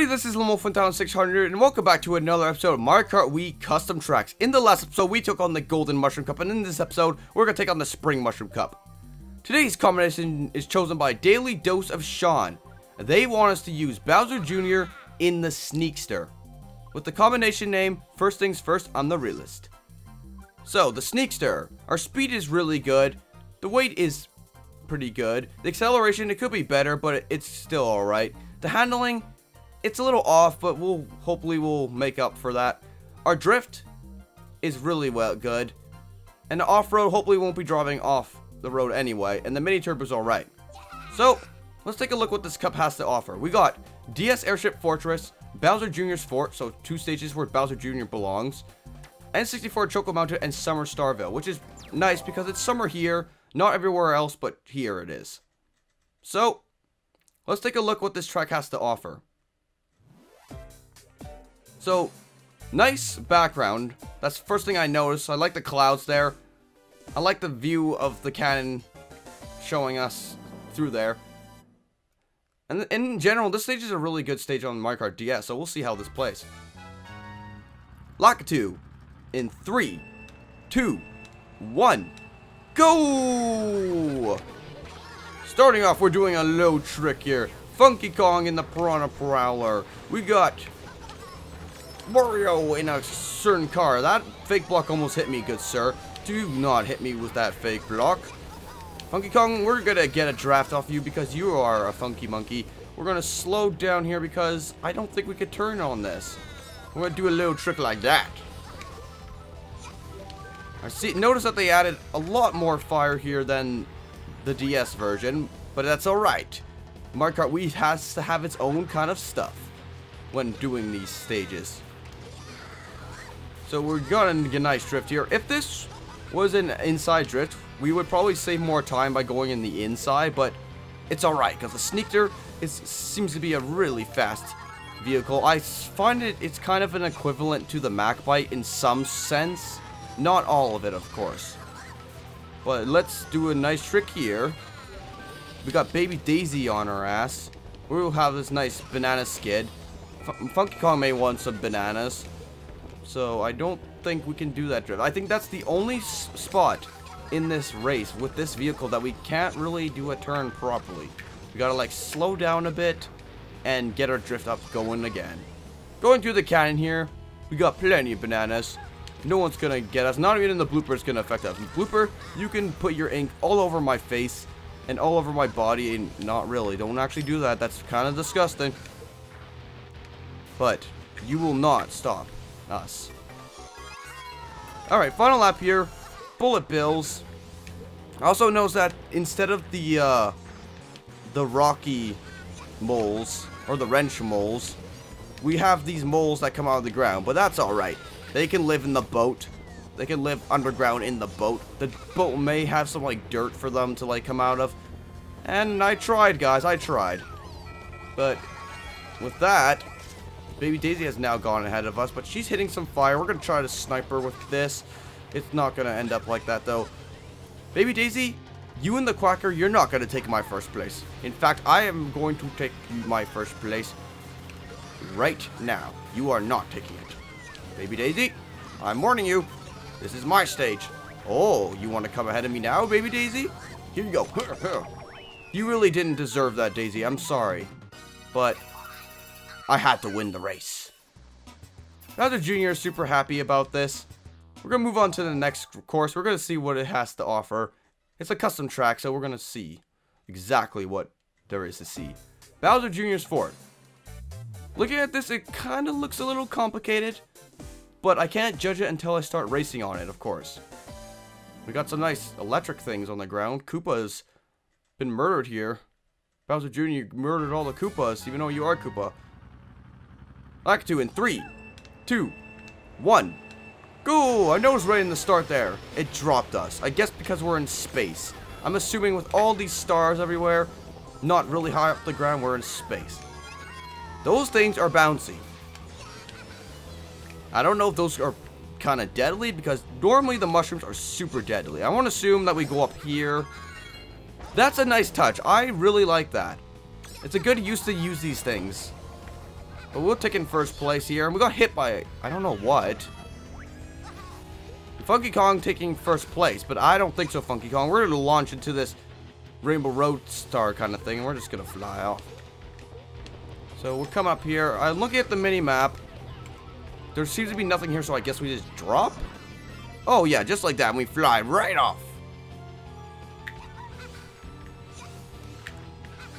everybody, this is LoneWolf1600 and welcome back to another episode of Mario Kart Wii Custom Tracks. In the last episode, we took on the Golden Mushroom Cup, and in this episode, we're going to take on the Spring Mushroom Cup. Today's combination is chosen by Daily Dose of Sean. They want us to use Bowser Jr. in the Sneakster. With the combination name, first things first on the realist. So, the Sneakster. Our speed is really good. The weight is pretty good. The acceleration, it could be better, but it's still alright. The handling, it's a little off, but we'll hopefully make up for that. Our drift is really good. And the off-road hopefully won't be driving off the road anyway. And the mini-turbo's alright. So, let's take a look what this cup has to offer. We got DS Airship Fortress, Bowser Jr.'s Fort, so two stages where Bowser Jr. belongs, N64 Choco Mountain, and Summer Starville, which is nice because it's summer here, not everywhere else, but here it is. So, let's take a look what this track has to offer. So, nice background. That's the first thing I noticed. I like the clouds there. I like the view of the cannon showing us through there. And in general, this stage is a really good stage on Mario Kart DS, so we'll see how this plays. Lock-a-two in 3, 2, 1, go! Starting off, we're doing a low trick here. Funky Kong in the Piranha Prowler. We got Mario in a certain car. That fake block almost hit me, good sir. Do not hit me with that fake block. Funky Kong, we're gonna get a draft off you because you are a funky monkey. We're gonna slow down here because I don't think we could turn on this. We're gonna do a little trick like that. I see. Notice that they added a lot more fire here than the DS version, but that's alright. Mario Kart Wii has to have its own kind of stuff when doing these stages. So we're gonna get a nice drift here. If this was an inside drift, we would probably save more time by going in the inside, but it's alright because the Sneakster seems to be a really fast vehicle. I find it's kind of an equivalent to the MacBite in some sense. Not all of it, of course. But let's do a nice trick here. We got Baby Daisy on our ass. We'll have this nice banana skid. Funky Kong may want some bananas. So I don't think we can do that drift. I think that's the only spot in this race with this vehicle that we can't really do a turn properly. We gotta like slow down a bit and get our drift up going again. Going through the cannon here. We got plenty of bananas. No one's gonna get us. Not even in the blooper is gonna affect us. Blooper, you can put your ink all over my face and all over my body, and not really. Don't actually do that. That's kind of disgusting. But you will not stop us. Alright, final lap here. Bullet bills. I also noticed that instead of the rocky moles, or the wrench moles, we have these moles that come out of the ground, but that's alright. They can live in the boat. They can live underground in the boat. The boat may have some like dirt for them to like come out of. And I tried, guys. I tried. But with that, Baby Daisy has now gone ahead of us, but she's hitting some fire. We're gonna try to snipe her with this. It's not gonna end up like that though. Baby Daisy, you and the Quacker, you're not gonna take my first place. In fact, I am going to take my first place right now. You are not taking it. Baby Daisy, I'm warning you. This is my stage. Oh, you want to come ahead of me now, Baby Daisy? Here you go. You really didn't deserve that, Daisy. I'm sorry. But I had to win the race. Bowser Jr. is super happy about this. We're going to move on to the next course. We're going to see what it has to offer. It's a custom track, so we're going to see exactly what there is to see. Bowser Jr.'s Fort. Looking at this, it kind of looks a little complicated. But I can't judge it until I start racing on it, of course. We got some nice electric things on the ground. Koopa's been murdered here. Bowser Jr. murdered all the Koopas, even though you are Koopa. Like to in 3, 2, 1. Go! I noticed right in the start there, it dropped us. I guess because we're in space. I'm assuming with all these stars everywhere, not really high up the ground, we're in space. Those things are bouncy. I don't know if those are kind of deadly, because normally the mushrooms are super deadly. I want to assume that we go up here. That's a nice touch. I really like that. It's a good use to use these things. But we'll take in first place here. And we got hit by, I don't know what. Funky Kong taking first place, but I don't think so, Funky Kong. We're going to launch into this Rainbow Road Star kind of thing. We're just going to fly out. So we'll come up here. I'm looking at the mini-map. There seems to be nothing here, so I guess we just drop? Oh, yeah, just like that, and we fly right off.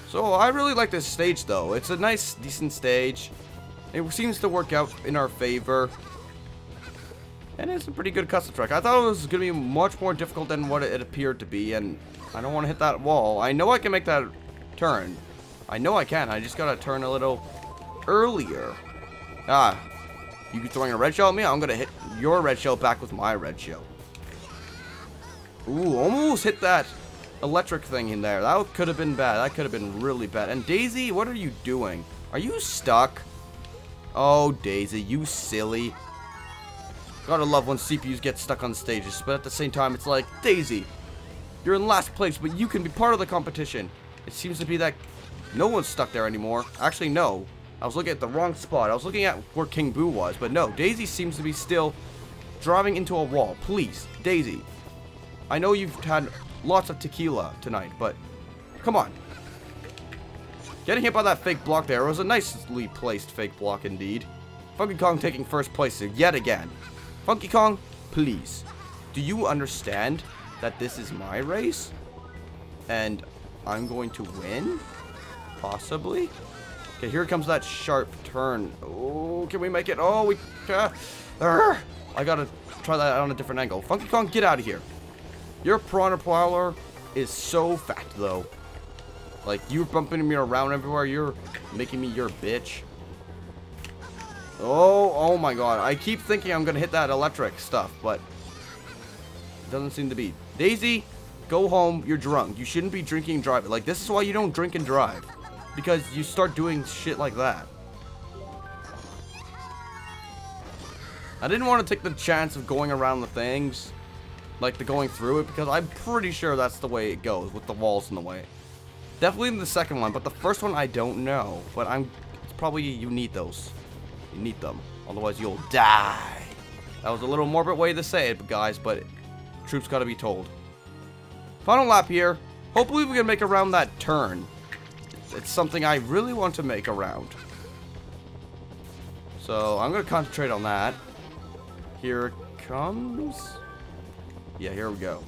So I really like this stage, though. It's a nice, decent stage. It seems to work out in our favor. And it's a pretty good custom track. I thought it was going to be much more difficult than what it appeared to be, and I don't want to hit that wall. I know I can make that turn. I know I can. I just got to turn a little earlier. Ah, you throwing a red shell at me? I'm going to hit your red shell back with my red shell. Ooh, almost hit that electric thing in there. That could have been bad. That could have been really bad. And Daisy, what are you doing? Are you stuck? Oh, Daisy, you silly. Gotta love when CPUs get stuck on stages, but at the same time, it's like, Daisy, you're in last place, but you can be part of the competition. It seems to be that no one's stuck there anymore. Actually, no. I was looking at the wrong spot. I was looking at where King Boo was, but no. Daisy seems to be still driving into a wall. Please, Daisy. I know you've had lots of tequila tonight, but come on. Getting hit by that fake block there was a nicely placed fake block indeed. Funky Kong taking first place yet again. Funky Kong, please. Do you understand that this is my race? And I'm going to win? Possibly? Okay, here comes that sharp turn. Oh, can we make it? Oh, we... I gotta try that on a different angle. Funky Kong, get out of here. Your Piranha Prowler is so fat, though. Like, you're bumping me around everywhere. You're making me your bitch. Oh my god. I keep thinking I'm going to hit that electric stuff, but it doesn't seem to be. Daisy, go home. You're drunk. You shouldn't be drinking and driving. Like, this is why you don't drink and drive, because you start doing shit like that. I didn't want to take the chance of going around the things, like the going through it, because I'm pretty sure that's the way it goes with the walls in the way. Definitely in the second one, but the first one I don't know, but it's probably you need those. You need them, otherwise you'll die. That was a little morbid way to say it, guys, but troops gotta be told. Final lap here. Hopefully we can make around that turn. It's something I really want to make around. So I'm gonna concentrate on that. Here it comes. Yeah, here we go.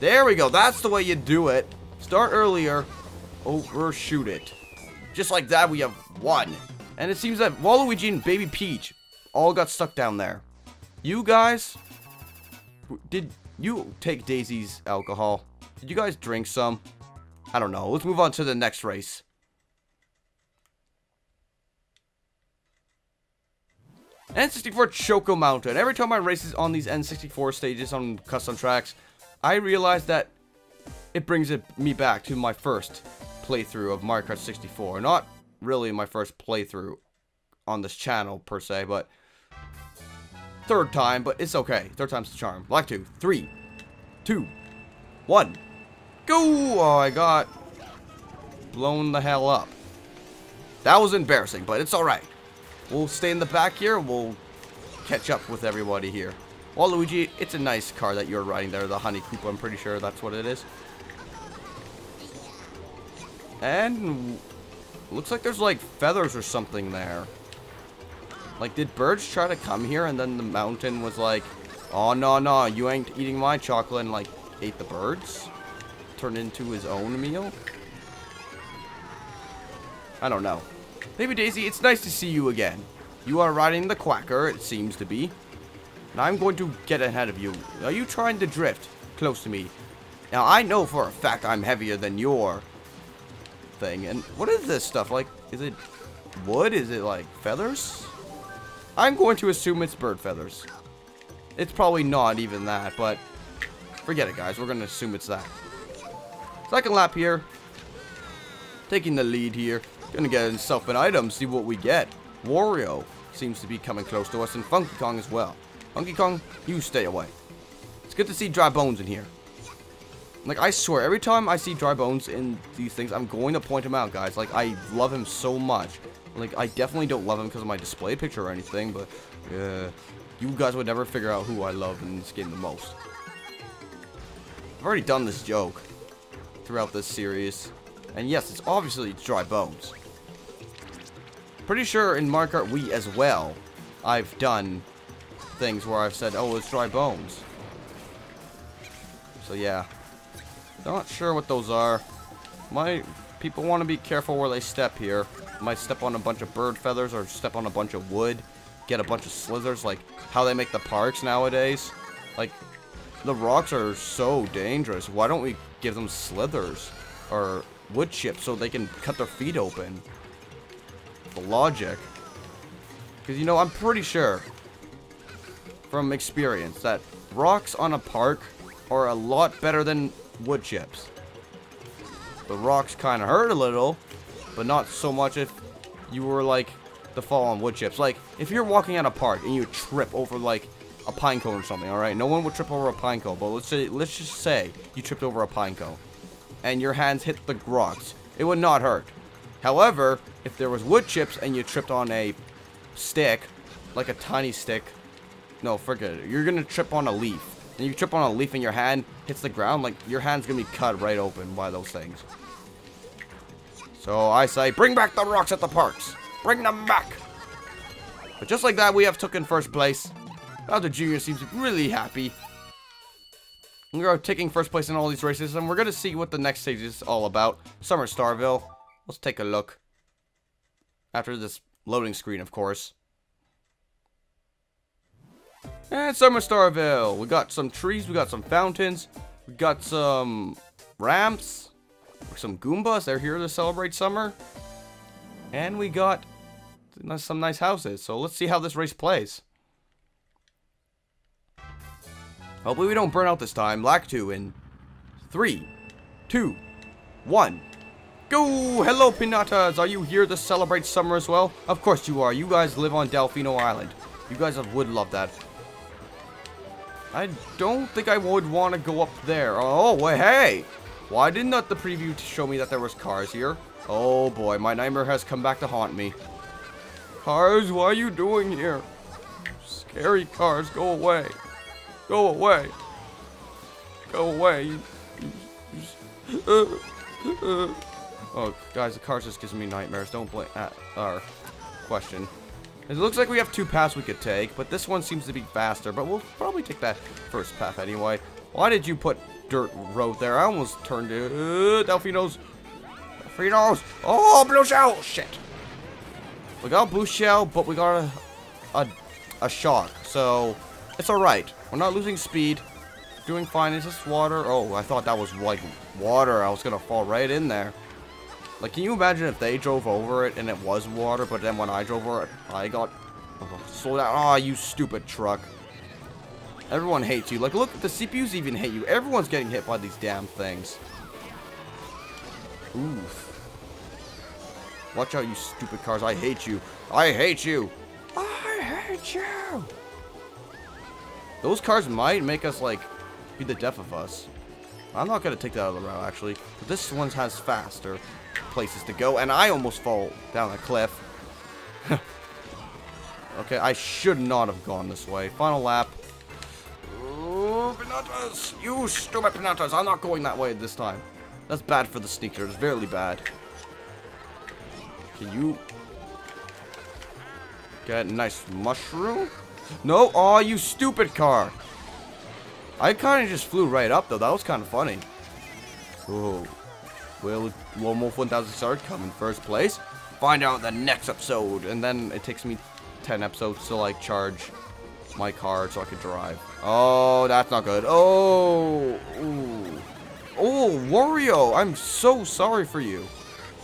There we go. That's the way you do it. Start earlier, overshoot it. Just like that, we have won. And it seems that Waluigi and Baby Peach all got stuck down there. You guys, did you take Daisy's alcohol? Did you guys drink some? I don't know. Let's move on to the next race. N64 Choco Mountain. Every time I race on these N64 stages on custom tracks, I realize that it brings me back to my first playthrough of Mario Kart 64. Not really my first playthrough on this channel per se, but third time, but it's okay. Third time's the charm. Black 2, 3, 2, 1, go. Oh, I got blown the hell up. That was embarrassing, but it's all right. We'll stay in the back here. We'll catch up with everybody here. Waluigi, it's a nice car that you're riding there, the Honey Koopa. I'm pretty sure that's what it is. And looks like there's like feathers or something there. Like, did birds try to come here and then the mountain was like, oh no, you ain't eating my chocolate, and like ate the birds? Turned into his own meal? I don't know. Baby Daisy, it's nice to see you again. You are riding the Quacker, it seems to be. And I'm going to get ahead of you. Are you trying to drift close to me? Now I know for a fact I'm heavier than your thing. And what is this stuff? Like, is it wood? Is it like feathers? I'm going to assume it's bird feathers. It's probably not even that, but forget it, guys. We're going to assume it's that. Second lap here. Taking the lead here. Going to get himself an item, see what we get. Wario seems to be coming close to us, and Funky Kong as well. Funky Kong, you stay away. It's good to see Dry Bones in here. Like, I swear, every time I see Dry Bones in these things, I'm going to point him out, guys. Like, I love him so much. Like, I definitely don't love him because of my display picture or anything, but yeah, you guys would never figure out who I love in this game the most. I've already done this joke throughout this series, and yes, it's obviously Dry Bones. Pretty sure in Mario Kart Wii as well, I've done things where I've said, oh, it's Dry Bones. So yeah, not sure what those are. My people want to be careful where they step here. Might step on a bunch of bird feathers or step on a bunch of wood, get a bunch of slithers, like how they make the parks nowadays. Like, the rocks are so dangerous. Why don't we give them slithers or wood chips so they can cut their feet open? The logic. Because, you know, I'm pretty sure from experience that rocks on a park are a lot better than wood chips. The rocks kind of hurt a little, but not so much if you were, like, to fall on wood chips. Like, if you're walking at a park and you trip over, like, a pine cone or something, alright? No one would trip over a pine cone, but let's just say you tripped over a pine cone and your hands hit the rocks. It would not hurt. However, if there was wood chips and you tripped on a stick, like a tiny stick, no, forget it. You're gonna trip on a leaf. And you trip on a leaf and your hand hits the ground, like, your hand's gonna be cut right open by those things. So I say, bring back the rocks at the parks. Bring them back. But just like that, we have taken first place. Bowser Jr. seems really happy. We are taking first place in all these races, and we're gonna see what the next stage is all about. Summer Starville. Let's take a look. After this loading screen, of course. And Summer Starville. We got some trees. We got some fountains. We got some ramps. Some Goombas, they're here to celebrate summer. And we got some nice houses. So let's see how this race plays. Hopefully we don't burn out this time. Lap 2 in 3, 2, 1. Go! Hello, Pinatas! Are you here to celebrate summer as well? Of course you are. You guys live on Delfino Island. You guys would love that. I don't think I would want to go up there. Oh, well, hey! Why did not the preview show me that there was cars here? Oh boy, my nightmare has come back to haunt me. Cars, what are you doing here? Scary cars, go away. Go away. Go away. Oh, guys, the cars just gives me nightmares. Don't blame our question. It looks like we have two paths we could take, but this one seems to be faster, but we'll probably take that first path anyway. Why did you put dirt road there? I almost turned it. Delfino's. Oh, blue shell. Shit. We got blue shell, but we got a shock. So it's alright. We're not losing speed. Doing fine. Is this water? Oh, I thought that was like water. I was going to fall right in there. Like, can you imagine if they drove over it and it was water, but then when I drove over it, I got slowed down. Aw, you stupid truck. Everyone hates you. Like, look, the CPUs even hate you. Everyone's getting hit by these damn things. Oof. Watch out, you stupid cars. I hate you. I hate you. I hate you. Those cars might make us, like, be the death of us. I'm not going to take that other route, actually. But this one has faster places to go, and I almost fall down a cliff. Okay, I should not have gone this way. Final lap. Pinatas, you stupid Pinatas. I'm not going that way this time. That's bad for the Sneakster. It's really bad. Can you get a nice mushroom? No. Oh, you stupid car. I kind of just flew right up, though. That was kind of funny. Oh, will LoneWolf1600 start come in first place? Find out in the next episode. And then it takes me 10 episodes to, like, charge my car so I could drive. Oh, that's not good. Oh, ooh. Oh, Wario, I'm so sorry for you.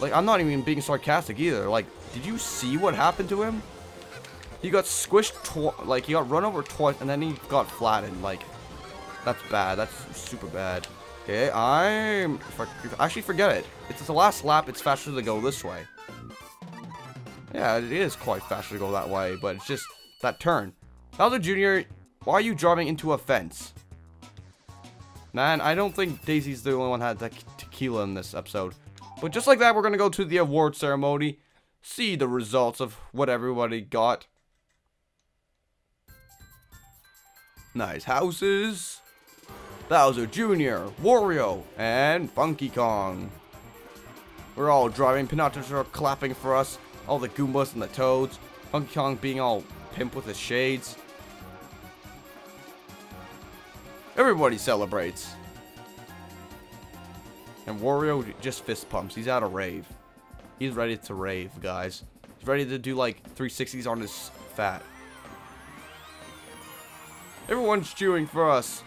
Like, I'm not even being sarcastic either. Like, did you see what happened to him? He got squished, like, he got run over twice, and then he got flattened. Like, that's bad. That's super bad. Okay, I'm actually forget it. It's the last lap. It's faster to go this way. Yeah, it is quite faster to go that way, but it's just that turn. Bowser Jr., why are you driving into a fence? Man, I don't think Daisy's the only one that had tequila in this episode. But just like that, we're going to go to the award ceremony. see the results of what everybody got. Nice houses. Bowser Jr., Wario, and Funky Kong. We're all driving. Pinotas are clapping for us. All the Goombas and the Toads. Funky Kong being all pimp with his shades. Everybody celebrates. And Wario just fist pumps. He's at a rave. He's ready to rave, guys. He's ready to do like 360s on his fat. Everyone's cheering for us.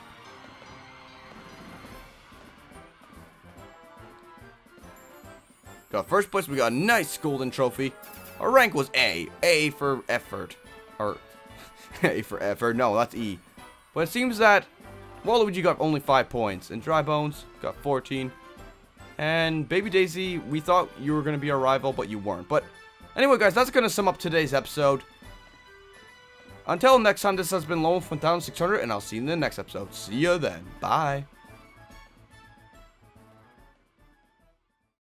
Got first place. We got a nice golden trophy. Our rank was A. A for effort. Or A for effort. No, that's E. But it seems that Waluigi got only 5 points. And Dry Bones got 14. And Baby Daisy, we thought you were going to be our rival, but you weren't. But anyway, guys, that's going to sum up today's episode. Until next time, this has been LoneWolf1600, and I'll see you in the next episode. See ya then. Bye.